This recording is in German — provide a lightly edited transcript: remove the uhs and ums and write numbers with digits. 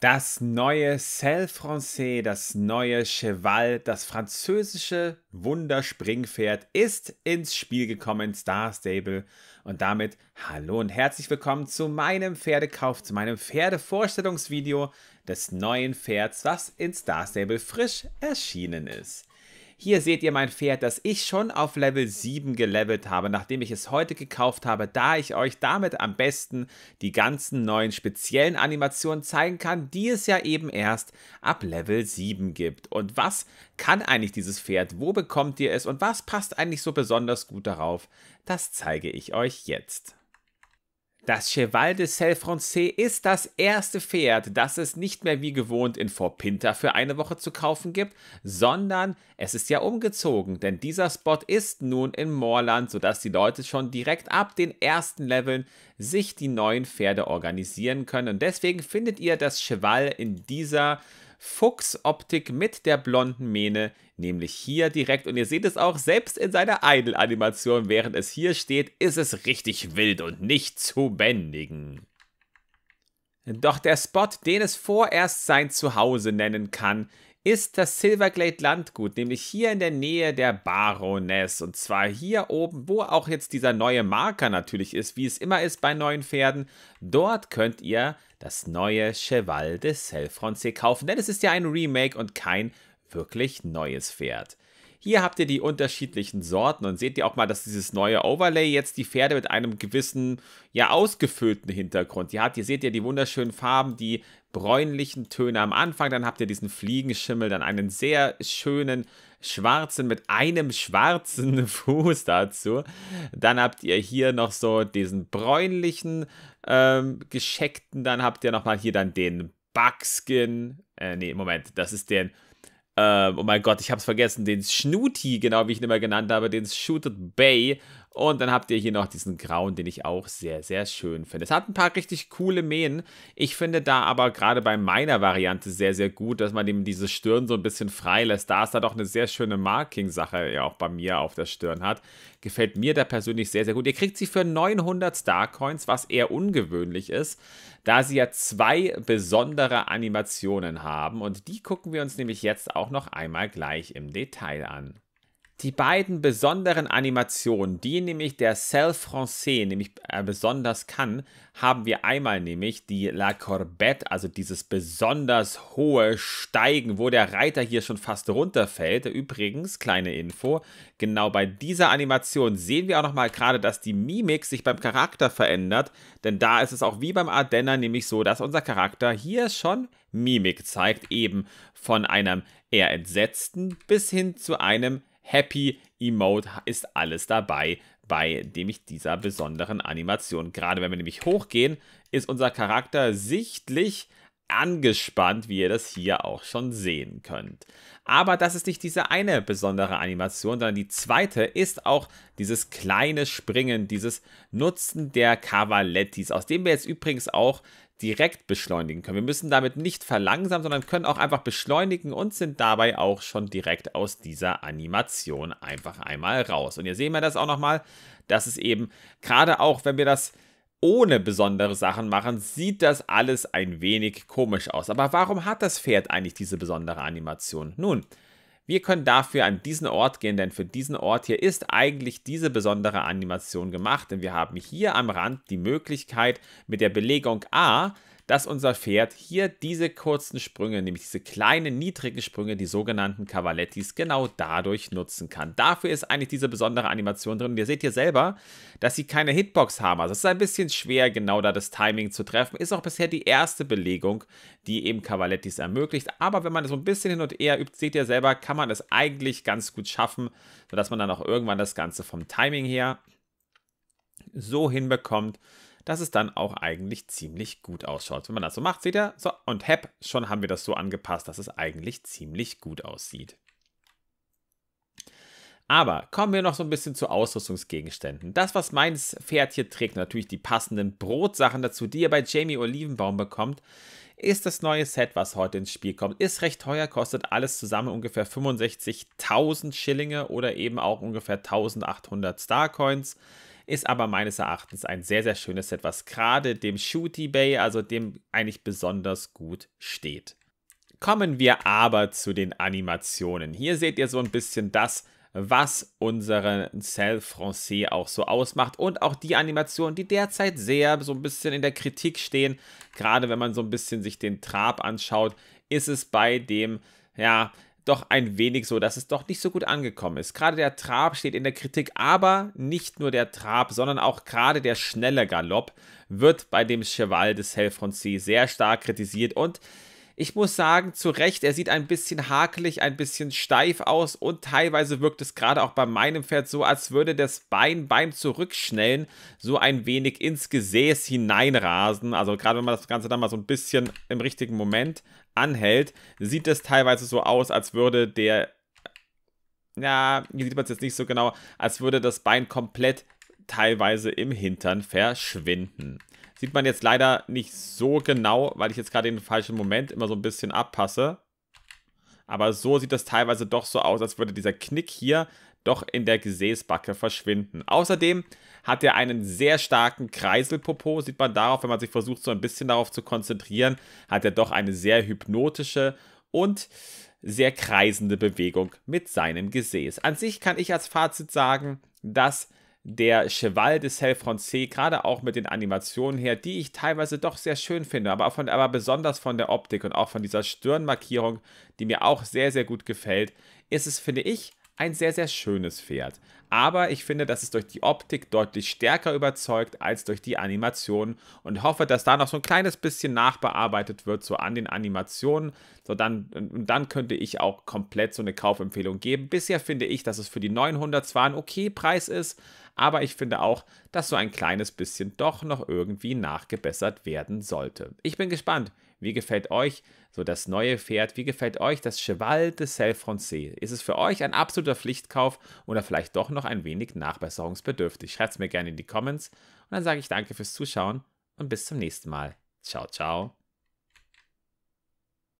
Das neue Selle Français, das neue Cheval, das französische Wunderspringpferd ist ins Spiel gekommen, Star Stable. Und damit hallo und herzlich willkommen zu meinem Pferdekauf, zu meinem Pferdevorstellungsvideo des neuen Pferds, was in Star Stable frisch erschienen ist. Hier seht ihr mein Pferd, das ich schon auf Level 7 gelevelt habe, nachdem ich es heute gekauft habe, da ich euch damit am besten die ganzen neuen speziellen Animationen zeigen kann, die es ja eben erst ab Level 7 gibt. Und was kann eigentlich dieses Pferd? Wo bekommt ihr es? Und was passt eigentlich so besonders gut darauf? Das zeige ich euch jetzt. Das Cheval de Selle Français ist das erste Pferd, das es nicht mehr wie gewohnt in Fort Pinta für eine Woche zu kaufen gibt, sondern es ist ja umgezogen, denn dieser Spot ist nun in Moorland, sodass die Leute schon direkt ab den ersten Leveln sich die neuen Pferde organisieren können. Und deswegen findet ihr das Cheval in dieser Fuchsoptik mit der blonden Mähne, nämlich hier direkt, und ihr seht es auch selbst in seiner Idle-Animation, während es hier steht, ist es richtig wild und nicht zu bändigen. Doch der Spot, den es vorerst sein Zuhause nennen kann, ist das Silverglade Landgut, nämlich hier in der Nähe der Baroness, und zwar hier oben, wo auch jetzt dieser neue Marker natürlich ist, wie es immer ist bei neuen Pferden. Dort könnt ihr das neue Cheval de Selle Français kaufen, denn es ist ja ein Remake und kein wirklich neues Pferd. Hier habt ihr die unterschiedlichen Sorten und seht ihr auch mal, dass dieses neue Overlay jetzt die Pferde mit einem gewissen, ja, ausgefüllten Hintergrund. Hier seht ihr die wunderschönen Farben, die bräunlichen Töne am Anfang, dann habt ihr diesen Fliegenschimmel, dann einen sehr schönen schwarzen mit einem schwarzen Fuß dazu. Dann habt ihr hier noch so diesen bräunlichen gescheckten, dann habt ihr nochmal hier dann den Buckskin, das ist den, oh mein Gott, ich hab's vergessen, den Schnuti, genau wie ich ihn immer genannt habe, den Shooted Bay. Und dann habt ihr hier noch diesen grauen, den ich auch sehr, sehr schön finde. Es hat ein paar richtig coole Mähen. Ich finde da aber gerade bei meiner Variante sehr, sehr gut, dass man eben diese Stirn so ein bisschen frei lässt. Da es da doch eine sehr schöne Marking-Sache ja auch bei mir auf der Stirn hat. Gefällt mir da persönlich sehr, sehr gut. Ihr kriegt sie für 900 Starcoins, was eher ungewöhnlich ist, da sie ja zwei besondere Animationen haben. Und die gucken wir uns nämlich jetzt auch noch einmal gleich im Detail an. Die beiden besonderen Animationen, die nämlich der Selle Français nämlich besonders kann, haben wir einmal nämlich die La Corbette, also dieses besonders hohe Steigen, wo der Reiter hier schon fast runterfällt. Übrigens, kleine Info, genau bei dieser Animation sehen wir auch nochmal gerade, dass die Mimik sich beim Charakter verändert, denn da ist es auch wie beim Ardenner nämlich so, dass unser Charakter hier schon Mimik zeigt, eben von einem eher entsetzten bis hin zu einem Happy Emote ist alles dabei, bei dem ich dieser besonderen Animation. Gerade wenn wir nämlich hochgehen, ist unser Charakter sichtlich angespannt, wie ihr das hier auch schon sehen könnt. Aber das ist nicht diese eine besondere Animation, sondern die zweite ist auch dieses kleine Springen, dieses Nutzen der Cavalettis, aus dem wir jetzt übrigens auch direkt beschleunigen können. Wir müssen damit nicht verlangsamen, sondern können auch einfach beschleunigen und sind dabei auch schon direkt aus dieser Animation einfach einmal raus. Und hier sehen wir das auch nochmal, dass es eben, gerade auch wenn wir das ohne besondere Sachen machen, sieht das alles ein wenig komisch aus. Aber warum hat das Pferd eigentlich diese besondere Animation? Nun, wir können dafür an diesen Ort gehen, denn für diesen Ort hier ist eigentlich diese besondere Animation gemacht. Denn wir haben hier am Rand die Möglichkeit mit der Belegung A, dass unser Pferd hier diese kurzen Sprünge, nämlich diese kleinen, niedrigen Sprünge, die sogenannten Cavalettis, genau dadurch nutzen kann. Dafür ist eigentlich diese besondere Animation drin. Und ihr seht hier selber, dass sie keine Hitbox haben. Also es ist ein bisschen schwer, genau da das Timing zu treffen. Ist auch bisher die erste Belegung, die eben Cavalettis ermöglicht. Aber wenn man das so ein bisschen hin und her übt, seht ihr selber, kann man es eigentlich ganz gut schaffen, sodass man dann auch irgendwann das Ganze vom Timing her so hinbekommt, dass es dann auch eigentlich ziemlich gut ausschaut. Wenn man das so macht, seht ihr, so, und hepp, schon haben wir das so angepasst, dass es eigentlich ziemlich gut aussieht. Aber kommen wir noch so ein bisschen zu Ausrüstungsgegenständen. Das, was mein Pferd hier trägt, natürlich die passenden Brotsachen dazu, die ihr bei Jamie Olivenbaum bekommt, ist das neue Set, was heute ins Spiel kommt. Ist recht teuer, kostet alles zusammen ungefähr 65.000 Schillinge oder eben auch ungefähr 1.800 Starcoins. ist aber meines Erachtens ein sehr, sehr schönes Set, was gerade dem Shooty Bay, also dem eigentlich besonders gut steht. Kommen wir aber zu den Animationen. Hier seht ihr so ein bisschen das, was unseren Selle Français auch so ausmacht und auch die Animationen, die derzeit sehr so ein bisschen in der Kritik stehen. Gerade wenn man so ein bisschen sich den Trab anschaut, ist es bei dem, ja, doch ein wenig so, dass es doch nicht so gut angekommen ist. Gerade der Trab steht in der Kritik, aber nicht nur der Trab, sondern auch gerade der schnelle Galopp wird bei dem Cheval de Selle Français sehr stark kritisiert und ich muss sagen, zu Recht, er sieht ein bisschen hakelig, ein bisschen steif aus und teilweise wirkt es gerade auch bei meinem Pferd so, als würde das Bein beim Zurückschnellen so ein wenig ins Gesäß hineinrasen. Also gerade wenn man das Ganze dann mal so ein bisschen im richtigen Moment anhält, sieht es teilweise so aus, als würde der, ja, hier sieht man es jetzt nicht so genau, als würde das Bein komplett teilweise im Hintern verschwinden. Sieht man jetzt leider nicht so genau, weil ich jetzt gerade den falschen Moment immer so ein bisschen abpasse. Aber so sieht das teilweise doch so aus, als würde dieser Knick hier doch in der Gesäßbacke verschwinden. Außerdem hat er einen sehr starken Kreiselpopo. Sieht man darauf, wenn man sich versucht, so ein bisschen darauf zu konzentrieren, hat er doch eine sehr hypnotische und sehr kreisende Bewegung mit seinem Gesäß. An sich kann ich als Fazit sagen, dass der Cheval de Selle Français, gerade auch mit den Animationen her, die ich teilweise doch sehr schön finde, aber besonders von der Optik und auch von dieser Stirnmarkierung, die mir auch sehr, sehr gut gefällt, ist es, finde ich, ein sehr, sehr schönes Pferd. Aber ich finde, dass es durch die Optik deutlich stärker überzeugt als durch die Animationen und hoffe, dass da noch so ein kleines bisschen nachbearbeitet wird, so an den Animationen. So dann könnte ich auch komplett so eine Kaufempfehlung geben. Bisher finde ich, dass es für die 900 zwar ein okay Preis ist, aber ich finde auch, dass so ein kleines bisschen doch noch irgendwie nachgebessert werden sollte. Ich bin gespannt. Wie gefällt euch so das neue Pferd? Wie gefällt euch das Cheval de Selle Français? Ist es für euch ein absoluter Pflichtkauf oder vielleicht doch noch ein wenig nachbesserungsbedürftig? Schreibt es mir gerne in die Comments und dann sage ich danke fürs Zuschauen und bis zum nächsten Mal. Ciao, ciao.